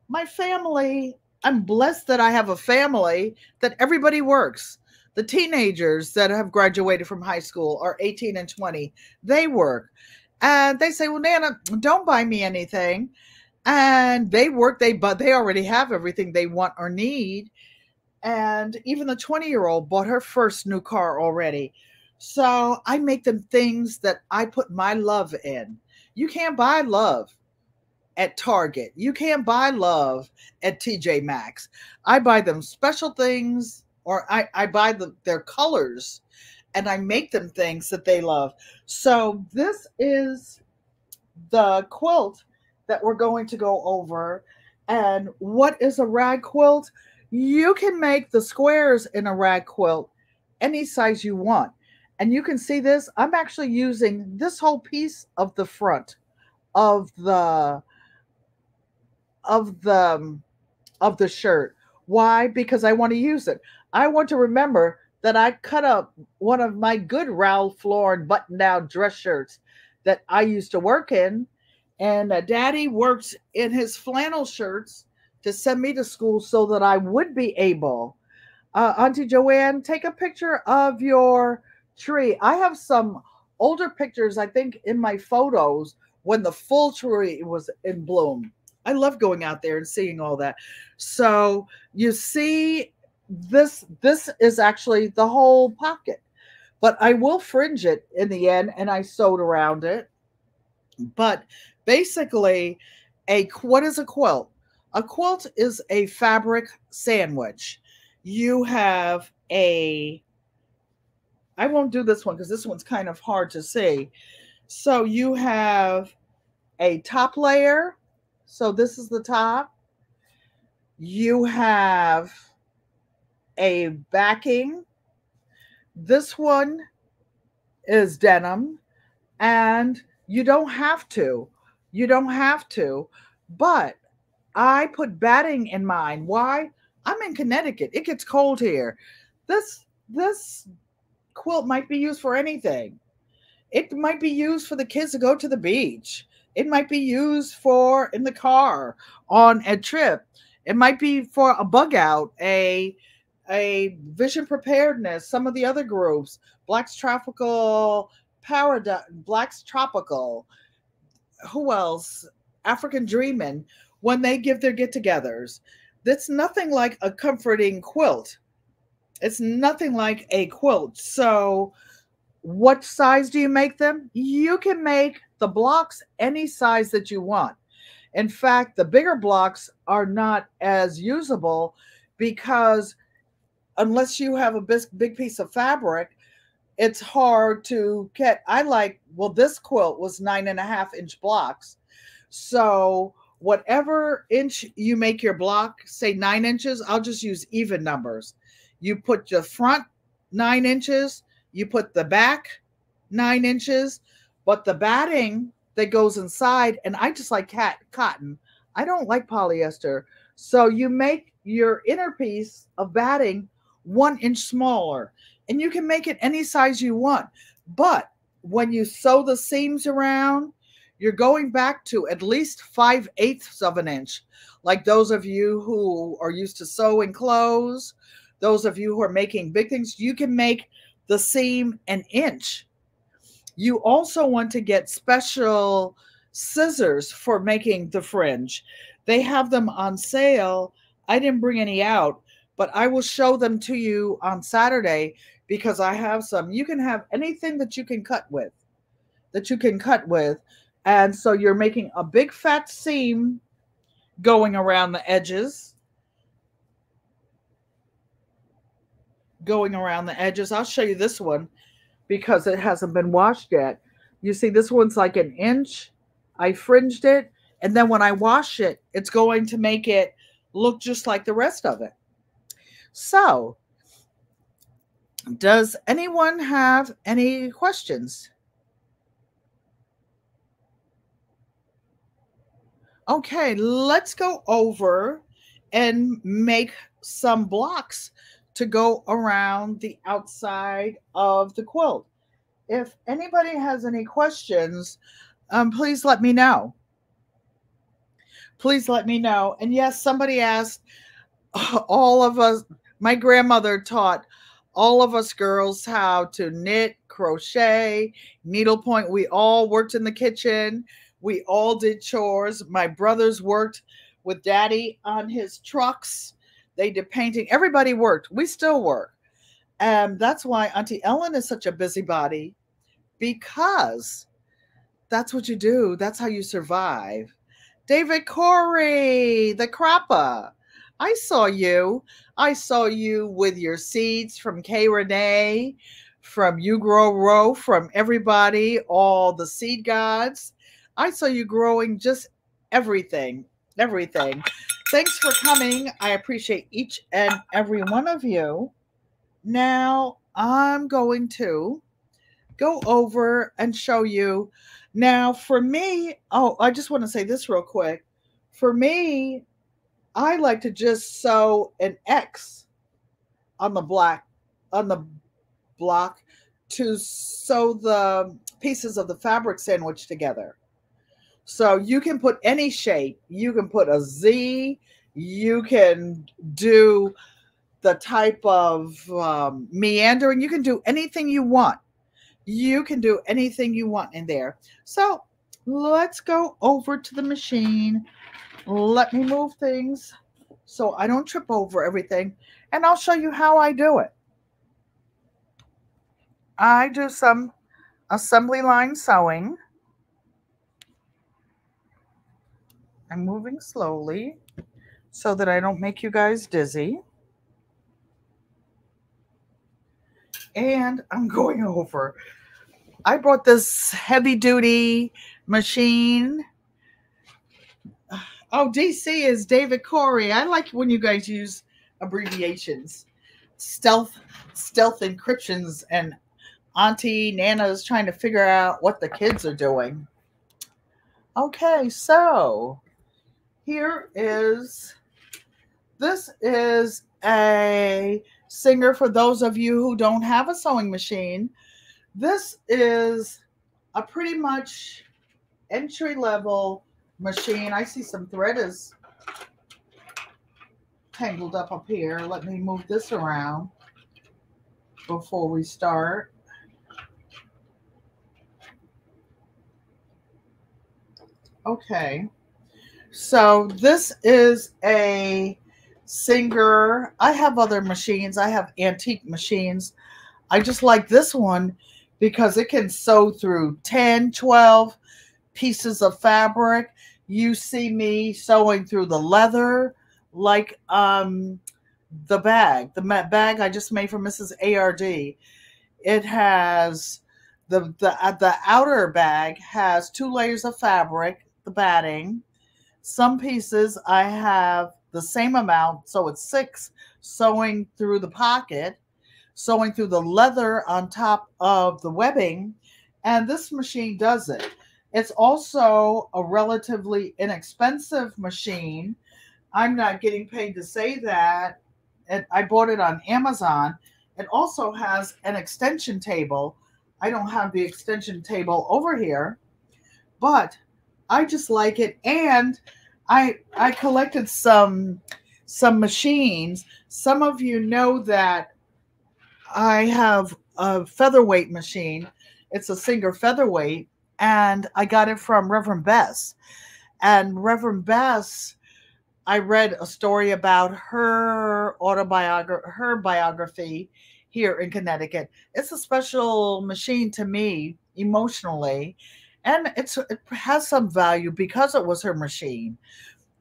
my family, I'm blessed that I have a family that everybody works. The teenagers that have graduated from high school are eighteen and twenty. They work. And they say, well, Nana, don't buy me anything. And they work, they but they already have everything they want or need. And even the twenty-year-old bought her first new car already. So I make them things that I put my love in. You can't buy love at Target. You can't buy love at T J Maxx. I buy them special things, or I, I buy them their colors, and I make them things that they love. So this is the quilt that we're going to go over. And what is a rag quilt? You can make the squares in a rag quilt any size you want. And you can see this. I'm actually using this whole piece of the front of the of the of the shirt. Why? Because I want to use it. I want to remember that I cut up one of my good Ralph Lauren button-down dress shirts that I used to work in. And uh, Daddy worked in his flannel shirts to send me to school so that I would be able. Uh, Auntie Joanne, take a picture of your tree. I have some older pictures, I think, in my photos when the full tree was in bloom. I love going out there and seeing all that. So you see, this this is actually the whole pocket. But I will fringe it in the end, and I sewed around it. But basically, a what is a quilt? A quilt is a fabric sandwich. You have a, I won't do this one because this one's kind of hard to see. So you have a top layer. So this is the top. You have a backing. This one is denim, and you don't have to. You don't have to, but I put batting in mine. Why? I'm in Connecticut. It gets cold here. This this quilt might be used for anything. It might be used for the kids to go to the beach. It might be used for in the car on a trip. It might be for a bug out, a a Vision Preparedness, some of the other groups, Blacks Tropical, Paradise, Blacks Tropical, who else? African Dreamin', when they give their get-togethers. That's nothing like a comforting quilt. It's nothing like a quilt. So what size do you make them? You can make the blocks any size that you want. In fact, the bigger blocks are not as usable because unless you have a big, big piece of fabric, it's hard to get. I like, well, this quilt was nine and a half inch blocks. So whatever inch you make your block, say nine inches, I'll just use even numbers. You put your front nine inches, you put the back nine inches, but the batting that goes inside, and I just like cat cotton. I don't like polyester. So you make your inner piece of batting one inch smaller, and you can make it any size you want. But when you sew the seams around, you're going back to at least five eighths of an inch. Like those of you who are used to sewing clothes, those of you who are making big things, you can make the seam an inch. You also want to get special scissors for making the fringe. They have them on sale. I didn't bring any out, but I will show them to you on Saturday because I have some. You can have anything that you can cut with, that you can cut with. And so you're making a big fat seam going around the edges. Going around the edges. I'll show you this one because it hasn't been washed yet. You see, this one's like an inch. I fringed it. And then when I wash it, it's going to make it look just like the rest of it. So, does anyone have any questions? Okay, let's go over and make some blocks to go around the outside of the quilt. If anybody has any questions, um, please let me know. Please let me know. And yes, somebody asked, all of us, my grandmother taught all of us girls how to knit, crochet, needlepoint. We all worked in the kitchen. We all did chores. My brothers worked with Daddy on his trucks. They did painting. Everybody worked. We still work. And that's why Auntie Ellen is such a busybody, because that's what you do. That's how you survive. David Corey, the cropper. I saw you. I saw you with your seeds from Kay Renee, from You Grow Row, from everybody, all the seed gods. I saw you growing just everything, everything. Thanks for coming. I appreciate each and every one of you. Now I'm going to go over and show you. Now for me, oh, I just want to say this real quick. For me, I like to just sew an X on the black, on the block to sew the pieces of the fabric sandwich together. So you can put any shape. You can put a Z. You can do the type of um, meandering. You can do anything you want. You can do anything you want in there. So let's go over to the machine. Let me move things so I don't trip over everything. And I'll show you how I do it. I do some assembly line sewing. I'm moving slowly so that I don't make you guys dizzy. And I'm going over. I brought this heavy-duty machine. Oh, D C is David Corey. I like when you guys use abbreviations. Stealth, stealth encryptions, and Auntie Nana's trying to figure out what the kids are doing. Okay, so here is, this is a Singer for those of you who don't have a sewing machine. This is a pretty much entry-level machine. I see some thread is tangled up up here. Let me move this around before we start. Okay, so this is a Singer. I have other machines. I have antique machines. I just like this one because it can sew through ten, twelve pieces of fabric. You see me sewing through the leather, like um, the bag. The bag I just made for Missus Ard. It has the, the, uh, the outer bag has two layers of fabric, the batting. Some pieces I have the same amount, so it's six, sewing through the pocket, sewing through the leather on top of the webbing, and this machine does it. It's also a relatively inexpensive machine. I'm not getting paid to say that. And I bought it on Amazon. It also has an extension table. I don't have the extension table over here, but I just like it. And I, I collected some, some machines. Some of you know that I have a featherweight machine. It's a Singer featherweight, and I got it from Reverend Bess. And Reverend Bess, I read a story about her autobiography, her biography here in Connecticut. It's a special machine to me emotionally. And it's, it has some value because it was her machine.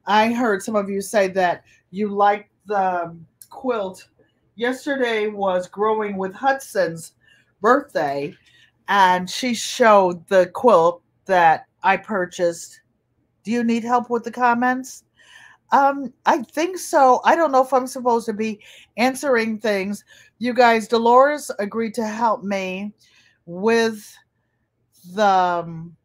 I heard some of you say that you like the quilt. Yesterday was Growing with Hudson's birthday, and she showed the quilt that I purchased. Do you need help with the comments? Um, I think so. I don't know if I'm supposed to be answering things. You guys, Dolores agreed to help me with the um,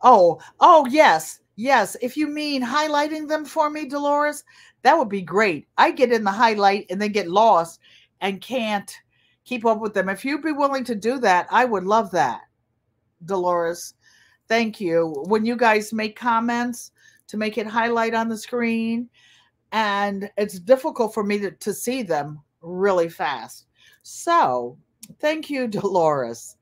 oh oh yes yes if you mean highlighting them for me, Dolores, that would be great. I get in the highlight and then get lost and can't keep up with them. If you'd be willing to do that, I would love that, Dolores. Thank you. When you guys make comments, to make it highlight on the screen, and it's difficult for me to, to see them really fast. So thank you, Dolores.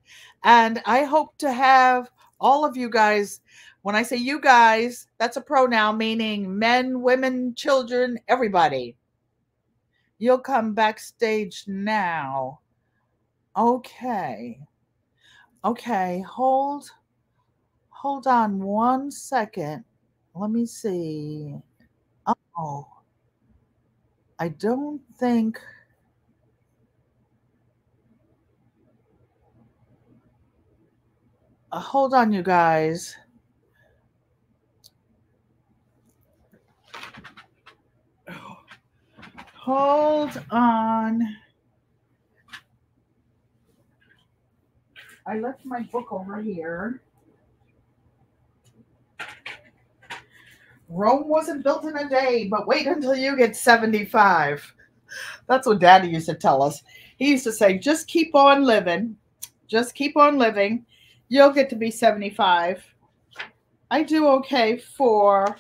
And I hope to have all of you guys, when I say you guys, that's a pronoun meaning men, women, children, everybody. You'll come backstage now. Okay. Okay, hold, hold on one second. Let me see. Oh, I don't think... Uh, hold on, you guys. Oh. Hold on. I left my book over here. Rome wasn't built in a day, but wait until you get seventy-five. That's what Daddy used to tell us. He used to say, just keep on living. Just keep on living. You'll get to be seventy-five. I do okay for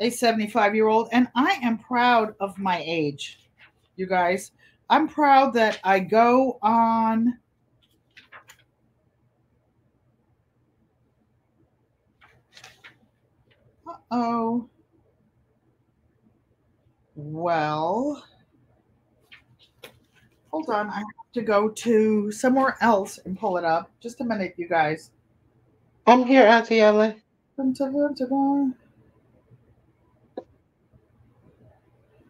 a seventy-five-year-old, and I am proud of my age, you guys. I'm proud that I go on Uh-oh. Well, hold on. I have to go to somewhere else and pull it up. Just a minute, you guys. I'm here, Auntie Ellen. Dun, dun, dun, dun, dun.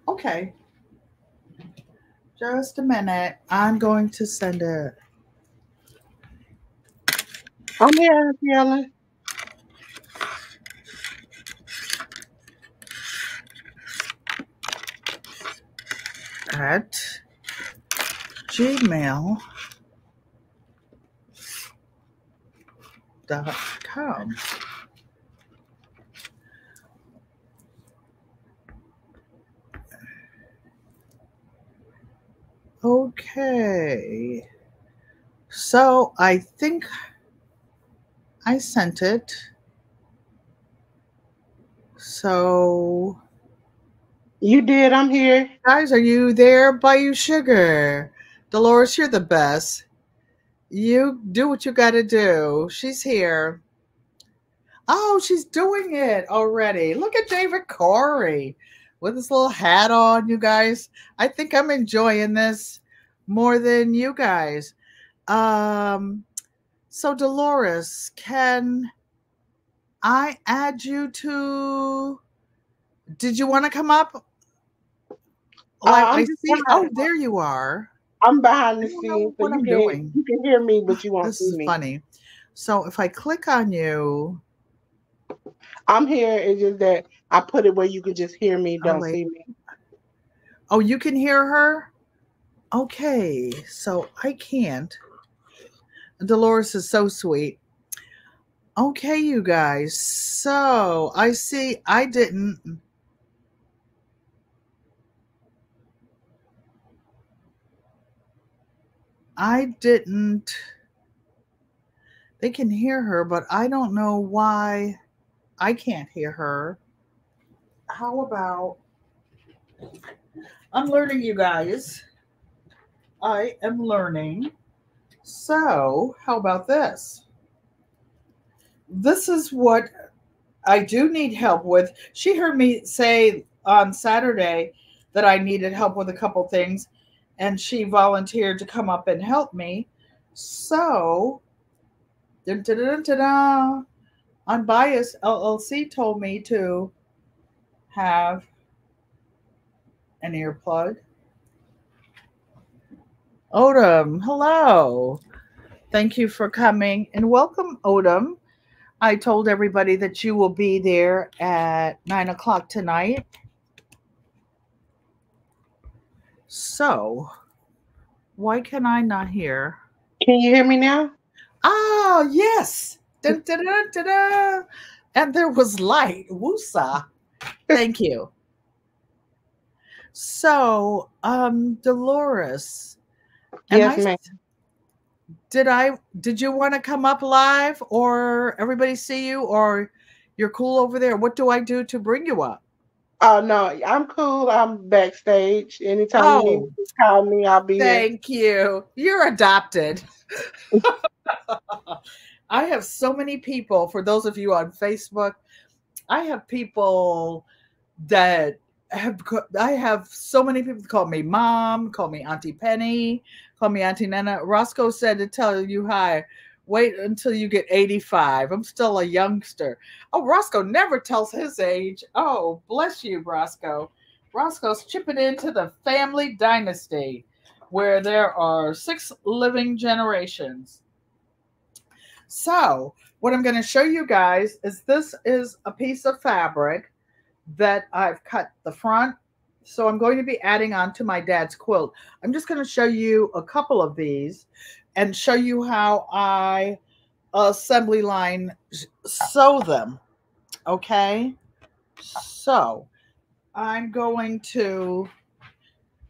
Okay. Just a minute. I'm going to send it. I'm here, Auntie Ellen. At gmail dot com. Okay, so I think I sent it. So you did. I'm here. Guys, are you there? Bayou Sugar. Dolores, you're the best. You do what you got to do. She's here. Oh, she's doing it already. Look at David Corey with his little hat on, you guys. I think I'm enjoying this more than you guys. Um, so, Dolores, can I add you to... Did you want to come up? Like, uh, I see. Oh, there you are. I'm behind the scenes. What I'm doing. You can hear me, but you won't see me. This is funny. So if I click on you, I'm here. It's just that I put it where you can just hear me, don't see me. Oh, you can hear her? Okay. So I can't. Dolores is so sweet. Okay, you guys. So I see. I didn't. I didn't, they can hear her, but I don't know why I can't hear her. How about, I'm learning, you guys. I am learning. So how about this? This is what I do need help with. She heard me say on Saturday that I needed help with a couple things, and she volunteered to come up and help me. So, dun, dun, dun, dun, dun, Unbiased L L C told me to have an earplug. Odom, hello. Thank you for coming. And welcome, Odom. I told everybody that you will be there at nine o'clock tonight. So, why can I not hear? Can you hear me now? Oh, yes. Dun, dun, dun, dun, dun. And there was light. Woosah. Thank you. So, um, Dolores. Yes, ma'am. Did I, did you want to come up live, or everybody see you, or you're cool over there? What do I do to bring you up? Oh, no, I'm cool. I'm backstage. Anytime oh, you need to call me, I'll be thank there. You. You're adopted. I have so many people, for those of you on Facebook, I have people that have, I have so many people call me Mom, call me Auntie Penny, call me Auntie Nana. Roscoe said to tell you hi. Wait until you get eighty-five. I'm still a youngster. Oh, Roscoe never tells his age. Oh, bless you, Roscoe. Roscoe's chipping into the family dynasty where there are six living generations. So what I'm going to show you guys is this is a piece of fabric that I've cut the front. So I'm going to be adding on to my dad's quilt. I'm just going to show you a couple of these and show you how I assembly line sew them, okay? So I'm going to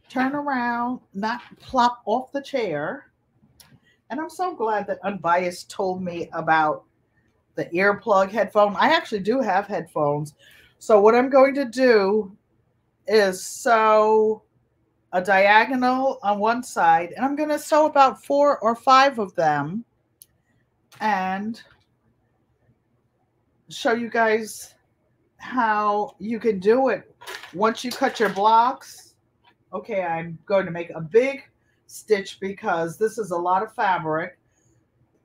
turn around, not plop off the chair. And I'm so glad that Unbiased told me about the earplug headphone. I actually do have headphones, So what I'm going to do is sew a diagonal on one side, and I'm going to sew about four or five of them and show you guys how you can do it once you cut your blocks. Okay, I'm going to make a big stitch because this is a lot of fabric.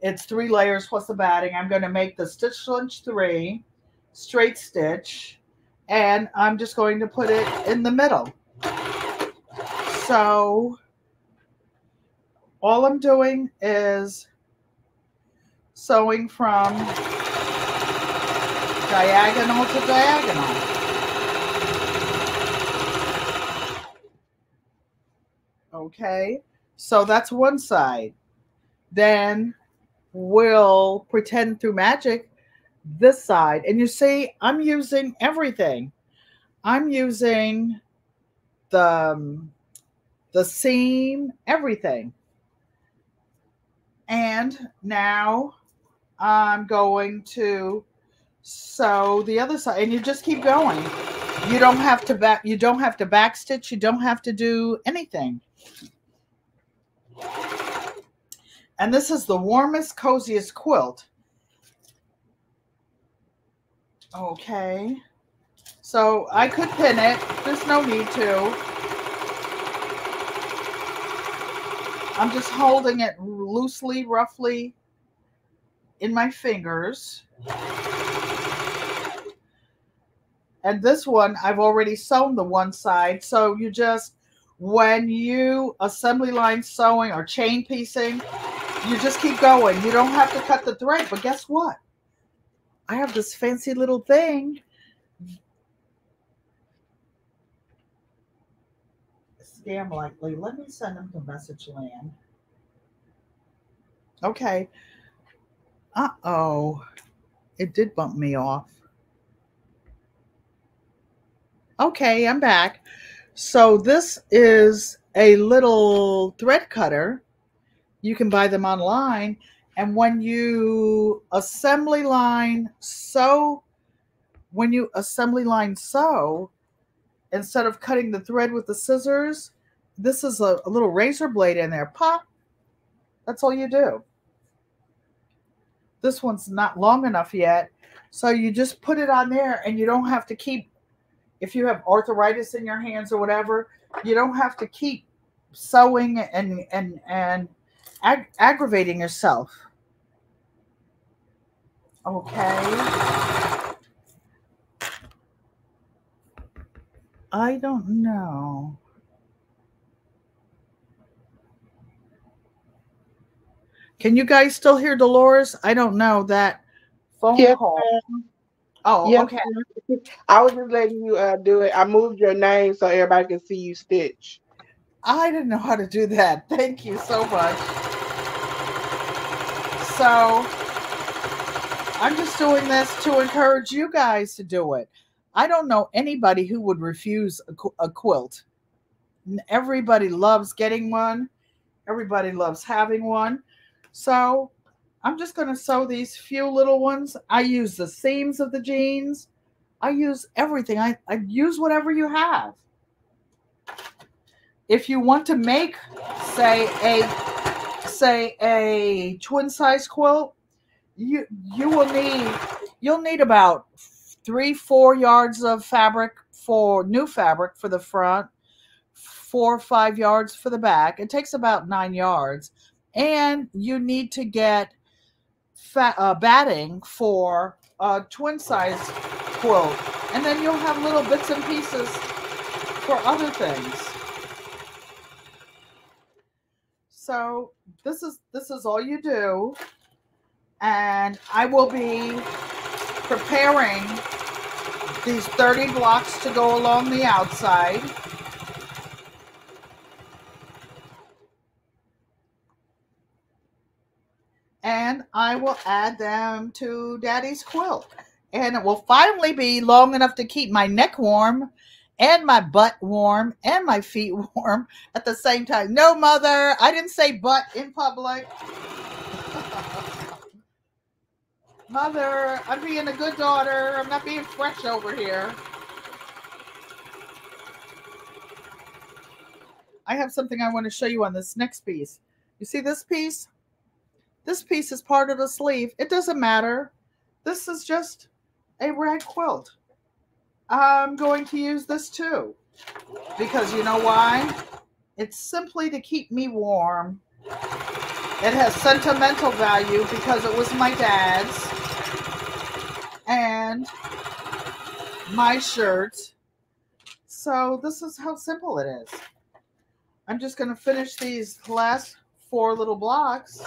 It's three layers plus the batting. I'm going to make the stitch lunge three, straight stitch, and I'm just going to put it in the middle. So all I'm doing is sewing from diagonal to diagonal. Okay, so that's one side. Then we'll pretend through magic this side. And you see, I'm using everything. I'm using the... Um, the seam, everything. And now I'm going to sew the other side, and you just keep going. You don't have to back, you don't have to back stitch, you don't have to do anything. And this is the warmest, coziest quilt. Okay. So I could pin it, there's no need to. I'm just holding it loosely, roughly in my fingers. And this one, I've already sewn the one side. So you just, when you assembly line sewing or chain piecing, you just keep going. You don't have to cut the thread, but guess what? I have this fancy little thing. Damn likely. Let me send them to message land. Okay. Uh-oh. It did bump me off. Okay, I'm back. So this is a little thread cutter. You can buy them online. And when you assembly line sew, when you assembly line sew, instead of cutting the thread with the scissors, this is a, a little razor blade in there. Pop. That's all you do. This one's not long enough yet. So you just put it on there and you don't have to keep, if you have arthritis in your hands or whatever, you don't have to keep sewing and, and, and ag aggravating yourself. Okay. I don't know. Can you guys still hear Dolores? I don't know that phone yeah. call. Oh, yeah. Okay. I was just letting you uh, do it. I moved your name so everybody can see you stitch. I didn't know how to do that. Thank you so much. So I'm just doing this to encourage you guys to do it. I don't know anybody who would refuse a, qu a quilt. Everybody loves getting one. Everybody loves having one. So I'm just going to sew these few little ones. I use the seams of the jeans. I use everything. I, I use whatever you have. If you want to make, say, a, say, a twin size quilt, you, you will need, you'll need about Three, four yards of fabric for new fabric for the front, four, five yards for the back. It takes about nine yards. And you need to get fat, uh, batting for a twin size quilt. And then you'll have little bits and pieces for other things. So this is, this is all you do. And I will be preparing these thirty blocks to go along the outside. And I will add them to Daddy's quilt. And it will finally be long enough to keep my neck warm and my butt warm and my feet warm at the same time. No, Mother, I didn't say butt in public. Mother, I'm being a good daughter. I'm not being fresh over here. I have something I want to show you on this next piece. You see this piece? This piece is part of the sleeve. It doesn't matter. This is just a rag quilt. I'm going to use this too, because you know why? It's simply to keep me warm. It has sentimental value because it was my dad's, and my shirt. So this is how simple it is. I'm just going to finish these last four little blocks.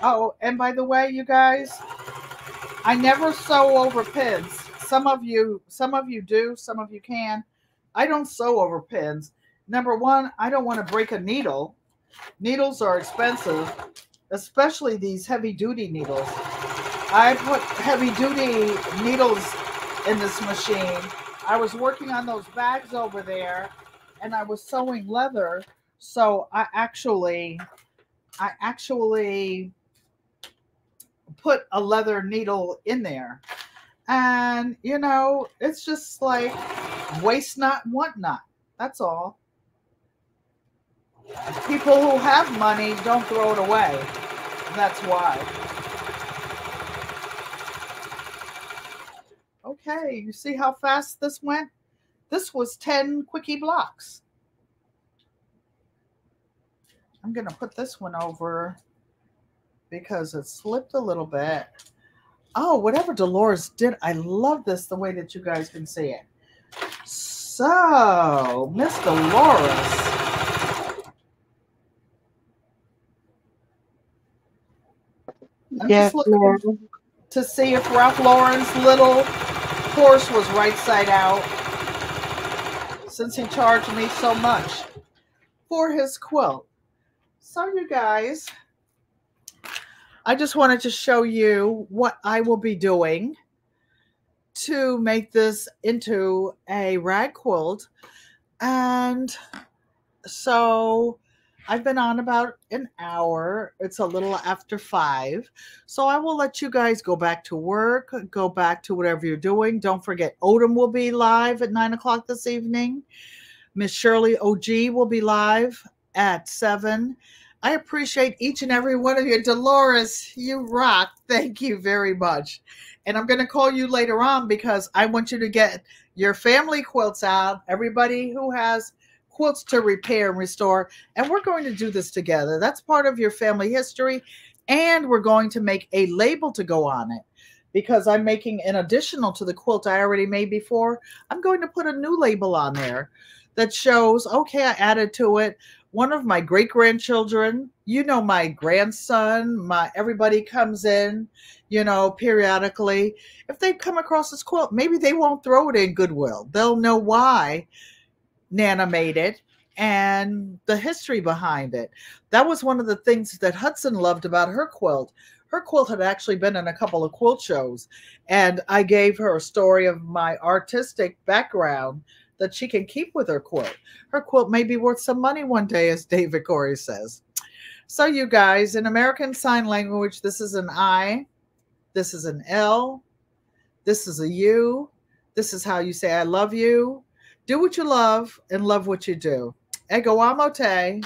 Oh, and by the way, you guys, I never sew over pins. Some of you, some of you do, some of you can. I don't sew over pins. Number one, I don't want to break a needle. Needles are expensive, especially these heavy-duty needles. I put heavy-duty needles in this machine. I was working on those bags over there, and I was sewing leather, so I actually, I actually put a leather needle in there. And, you know, it's just like waste not, want not. That's all. People who have money don't throw it away. That's why. Okay, you see how fast this went? This was ten quickie blocks. I'm going to put this one over because it slipped a little bit. Oh, whatever Dolores did, I love this, the way that you guys can see it. So, Miss Dolores. I'm yes, just looking to see if Ralph Lauren's little horse was right side out, since he charged me so much for his quilt. So you guys, I just wanted to show you what I will be doing to make this into a rag quilt. And so I've been on about an hour. It's a little after five. So I will let you guys go back to work, go back to whatever you're doing. Don't forget, Odom will be live at nine o'clock this evening. Miss Shirley O G will be live at seven. I appreciate each and every one of you. Dolores, you rock. Thank you very much. And I'm going to call you later on because I want you to get your family quilts out. Everybody who has quilts to repair and restore. And we're going to do this together. That's part of your family history. And we're going to make a label to go on it, because I'm making an additional to the quilt I already made before. I'm going to put a new label on there that shows, okay, I added to it. One of my great-grandchildren, you know, my grandson, my everybody comes in, you know, periodically. If they come across this quilt, maybe they won't throw it in Goodwill. They'll know why Nana made it and the history behind it. That was one of the things that Hudson loved about her quilt. Her quilt had actually been in a couple of quilt shows, and I gave her a story of my artistic background that she can keep with her quilt. Her quilt may be worth some money one day, as David Corey says. So you guys, in American Sign Language, this is an I, this is an L, this is a U, this is how you say I love you. Do what you love and love what you do. Ego amote.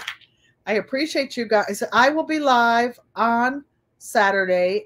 I appreciate you guys. I will be live on Saturday